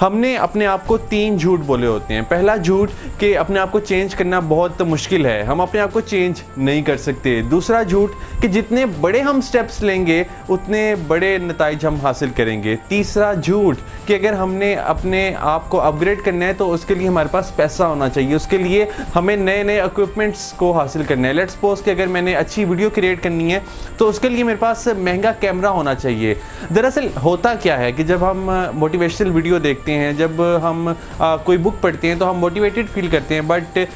हमने अपने आप को 3 झूठ बोले होते हैं। पहला झूठ कि अपने आप को चेंज करना बहुत मुश्किल है, हम अपने आप को चेंज नहीं कर सकते। दूसरा झूठ कि जितने बड़े हम स्टेप्स लेंगे उतने बड़े नतीजे हम हासिल करेंगे। तीसरा झूठ कि अगर हमने अपने आप को अपग्रेड करना है तो उसके लिए हमारे पास पैसा होना चाहिए, उसके लिए हमें नए नए इक्विपमेंट्स को हासिल करना है। लेट्स सपोज कि अगर मैंने अच्छी वीडियो क्रिएट करनी है तो उसके लिए मेरे पास महंगा कैमरा होना चाहिए। दरअसल होता क्या है कि जब हम मोटिवेशनल वीडियो देखते हैं, जब हम कोई बुक पढ़ते हैं तो हम मोटिवेटेड फील करते हैं, बट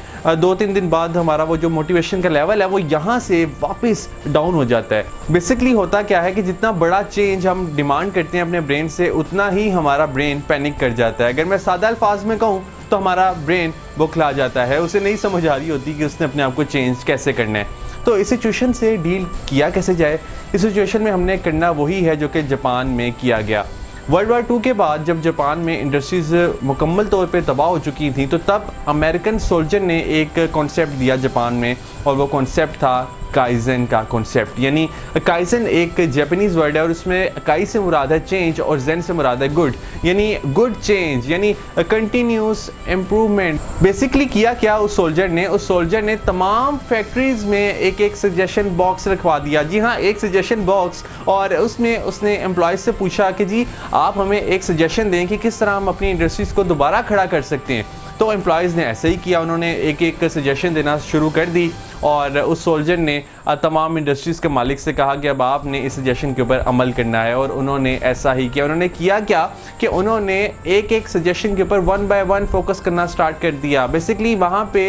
2-3 दिन बाद हमारा वो जो मोटिवेशन का लेवल है वो यहाँ से वापस डाउन हो जाता है। बेसिकली होता क्या है कि जितना बड़ा चेंज हम डिमांड करते हैं अपने ब्रेन से उतना ही हमारा ब्रेन पैनिक कर जाता है। अगर मैं सादा अल्फाज में कहूँ तो हमारा ब्रेन बौखला जाता है, उसे नहीं समझ आ रही होती कि उसने अपने आप को चेंज कैसे करना है। तो इस सिचुएशन से डील किया कैसे जाए, इस सिचुएशन में हमने करना वही है जो कि जापान में किया गया। वर्ल्ड वार II के बाद जब जापान में इंडस्ट्रीज़ मुकम्मल तौर पे तबाह हो चुकी थी तो तब अमेरिकन सोल्जर ने एक कॉन्सेप्ट दिया जापान में, और वो कॉन्सेप्ट था काइज़ेन का कॉन्सेप्ट। यानी काइज़ेन एक जापानीज़ वर्ड है और उसमें काई से मुराद है चेंज और जेन से मुराद है गुड, यानी गुड चेंज यानी कंटिन्यूस इम्प्रूवमेंट। बेसिकली किया क्या उस सोल्जर ने तमाम फैक्ट्रीज़ में एक सजेशन बॉक्स रखवा दिया। जी हाँ, एक सजेशन बॉक्स, और उसमें उसने एम्प्लॉयज़ से पूछा कि जी आप हमें एक सजेशन दें कि किस तरह हम अपनी इंडस्ट्रीज़ को दोबारा खड़ा कर सकते हैं। तो एम्प्लॉयज़ ने ऐसे ही किया, उन्होंने एक सजेशन देना शुरू कर दी और उस सोल्जर ने तमाम इंडस्ट्रीज़ के मालिक से कहा कि अब आपने इस सजेशन के ऊपर अमल करना है, और उन्होंने ऐसा ही किया। उन्होंने किया क्या कि उन्होंने एक सजेशन के ऊपर 1 by 1 फोकस करना स्टार्ट कर दिया। बेसिकली वहाँ पे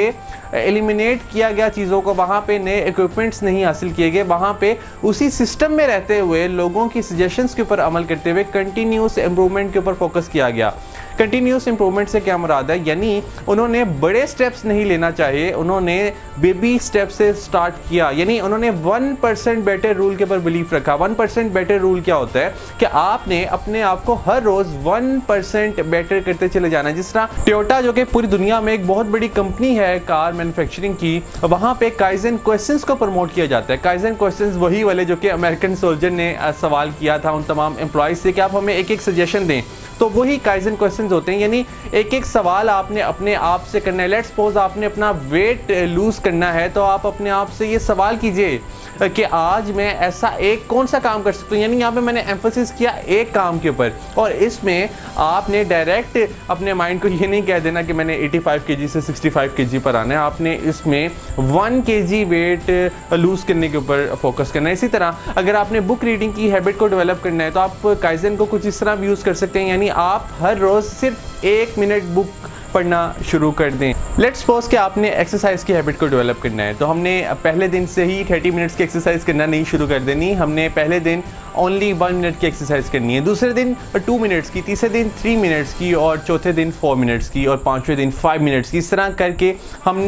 एलिमिनेट किया गया चीज़ों को, वहाँ पे नए इक्विपमेंट्स नहीं हासिल किए गए, वहाँ पे उसी सिस्टम में रहते हुए लोगों की सजेशंस के ऊपर अमल करते हुए कंटिन्यूस इम्प्रूवमेंट के ऊपर फोकस किया गया। कंटिन्यूस इम्प्रूवमेंट से क्या मुराद है, यानी उन्होंने बड़े स्टेप्स नहीं लेना चाहिए, उन्होंने बेबी स्टेप से स्टार्ट किया। यानी उन्होंने 1% बेटर रूल के ऊपर बिलीफ रखा। 1% बेटर रूल क्या होता है कि आपने अपने आप को हर रोज़ 1% बेटर करते चले जाना है। जिस तरह टोयोटा जो कि पूरी दुनिया में एक बहुत बड़ी कंपनी है कार मैन्युफैक्चरिंग की, वहाँ पे काइज़ेन क्वेश्चंस को प्रमोट किया जाता है। काइज़ेन क्वेश्चंस वही वाले जो कि अमेरिकन सोल्जर ने सवाल किया था उन तमाम एम्प्लॉयज़ से कि आप हमें एक सजेशन दें, तो वही काइज़ेन क्वेश्चंस होते हैं। यानी एक सवाल आपने अपने आप से करना है। लेट्स सपोज आपने अपना वेट लूज़ करना है तो आप अपने आप से ये सवाल कीजिए कि आज मैं ऐसा एक कौन सा काम कर सकता हूँ। यानी यहाँ पे मैंने एम्फोसिस किया एक काम के ऊपर, और इसमें आपने डायरेक्ट अपने माइंड को ये नहीं कह देना कि मैंने 85 kg से 65 kg पर आना है। आपने इसमें 1 kg वेट लूज़ करने के ऊपर फोकस करना है। इसी तरह अगर आपने बुक रीडिंग की हैबिट को डेवलप करना है तो आप काइज़ेन को कुछ इस तरह भी यूज़ कर सकते हैं, यानी आप हर रोज़ सिर्फ 1 मिनट बुक पढ़ना शुरू कर दें। लेट्स सपोज कि आपने एक्सरसाइज की हैबिट को डेवलप करना है तो हमने पहले दिन से ही 30 मिनट्स की एक्सरसाइज करना नहीं शुरू कर देनी, हमने पहले दिन ओनली 1 मिनट की एक्सरसाइज करनी है, दूसरे दिन 2 मिनट्स की, तीसरे दिन 3 मिनट्स की, और चौथे दिन 4 मिनट्स की, और पाँचवें दिन 5 मिनट्स की। इस तरह करके हम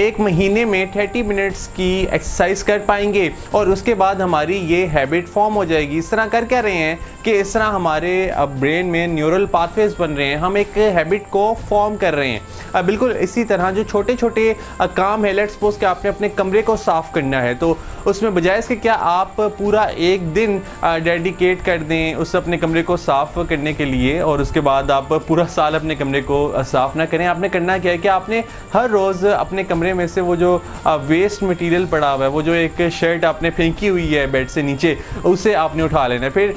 एक महीने में 30 मिनट्स की एक्सरसाइज कर पाएंगे और उसके बाद हमारी ये हैबिट फॉर्म हो जाएगी। इस तरह कर क्या रहे हैं कि इस तरह हमारे ब्रेन में न्यूरल पाथवेज बन रहे हैं, हम एक हैबिट को फॉर्म कर रहे हैं। अब बिल्कुल इसी तरह जो छोटे छोटे काम है, लेट्स सपोज कि आपने अपने कमरे को साफ़ करना है तो उसमें बजाय इसके क्या आप पूरा एक दिन डेडिकेट कर दें उस अपने कमरे को साफ़ करने के लिए, और उसके बाद आप पूरा साल अपने कमरे को साफ़ ना करें। आपने करना क्या है कि आपने हर रोज़ अपने कमरे में से वो जो वेस्ट मटेरियल पड़ा हुआ है, वो जो एक शर्ट आपने फेंकी हुई है बेड से नीचे, उसे आपने उठा लेना है। फिर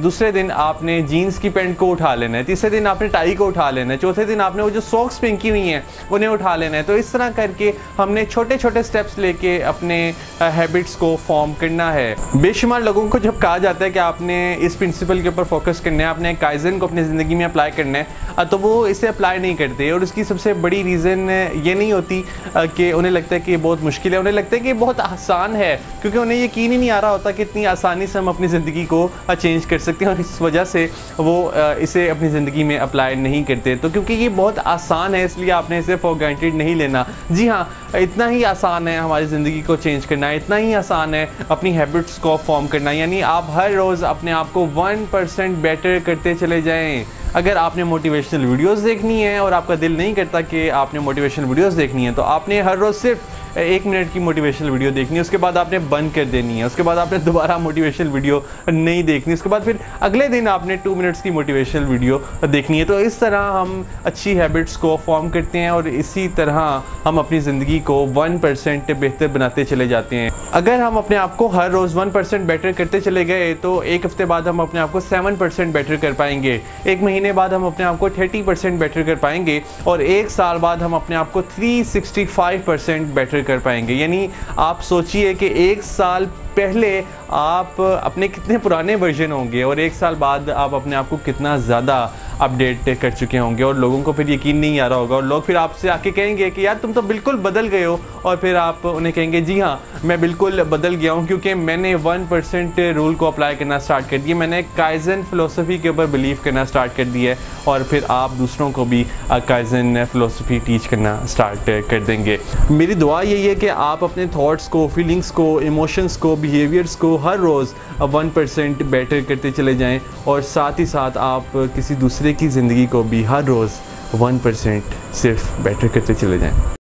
दूसरे दिन आपने जीन्स की पैंट को उठा लेना है, तीसरे दिन आपने टाई को उठा लेना है, चौथे दिन आपने वो जो सॉक्स फेंकी हुई हैं उन्हें उठा लेना है। तो इस तरह करके हमने छोटे छोटे स्टेप्स लेके अपने हैबिट्स को फॉर्म करना है। बेशुमार लोगों को जब कहा जाता है कि आपने इस प्रिंसिपल के ऊपर फोकस करना है, आपने काइज़ेन को अपनी ज़िंदगी में अप्लाई करना है, तो वो इसे अप्लाई नहीं करते, और उसकी सबसे बड़ी रीज़न ये नहीं होती कि उन्हें लगता है कि ये बहुत मुश्किल है, उन्हें लगता है कि ये बहुत आसान है, क्योंकि उन्हें यकीन ही नहीं आ रहा होता कि इतनी आसानी से हम अपनी ज़िंदगी को चेंज कर सकते हैं, और इस वजह से वो इसे अपनी ज़िंदगी में अप्लाई नहीं करते। तो क्योंकि ये बहुत आसान है इसलिए आपने इसे फॉर ग्रांटेड नहीं लेना। जी हाँ, इतना ही आसान है हमारी ज़िंदगी को चेंज करना, इतना ही आसान है अपनी हैबिट्स को फॉर्म करना, यानी आप हर रोज़ अपने आप को 1% बेटर करते चले जाएं। अगर आपने मोटिवेशनल वीडियोस देखनी है और आपका दिल नहीं करता कि आपने मोटिवेशनल वीडियोस देखनी है तो आपने हर रोज़ सिर्फ एक मिनट की मोटिवेशनल वीडियो देखनी है, उसके बाद आपने बंद कर देनी है, उसके बाद आपने दोबारा मोटिवेशनल वीडियो नहीं देखनी, उसके बाद फिर अगले दिन आपने 2 मिनट्स की मोटिवेशनल वीडियो देखनी है। तो इस तरह हम अच्छी हैबिट्स को फॉर्म करते हैं और इसी तरह हम अपनी ज़िंदगी को 1% बेहतर बनाते चले जाते हैं। अगर हम अपने आप को हर रोज़ 1% बेटर करते चले गए तो एक हफ्ते बाद हम अपने आप को 7% बेटर कर पाएंगे, एक महीने बाद हम अपने आप को 30% बेटर कर पाएंगे और एक साल बाद हम अपने आप को 365% बेटर कर पाएंगे। यानी आप सोचिए कि एक साल पहले आप अपने कितने पुराने वर्जन होंगे और एक साल बाद आप अपने आप को कितना ज़्यादा अपडेट कर चुके होंगे, और लोगों को फिर यकीन नहीं आ रहा होगा और लोग फिर आपसे आके कहेंगे कि यार तुम तो बिल्कुल बदल गए हो, और फिर आप उन्हें कहेंगे जी हाँ मैं बिल्कुल बदल गया हूँ क्योंकि मैंने 1% रूल को अप्लाई करना स्टार्ट कर दिया, मैंने काइज़न फ़िलासफ़ी के ऊपर बिलीव करना स्टार्ट कर दिया है, और फिर आप दूसरों को भी काइज़न फ़िलासफ़ी टीच करना स्टार्ट कर देंगे। मेरी दुआ यही है कि आप अपने थाट्स को, फीलिंग्स को, इमोशंस को, बिहेवियर्स को हर रोज़ 1% बेटर करते चले जाएं, और साथ ही साथ आप किसी दूसरे की ज़िंदगी को भी हर रोज़ 1% सिर्फ बेटर करते चले जाएं।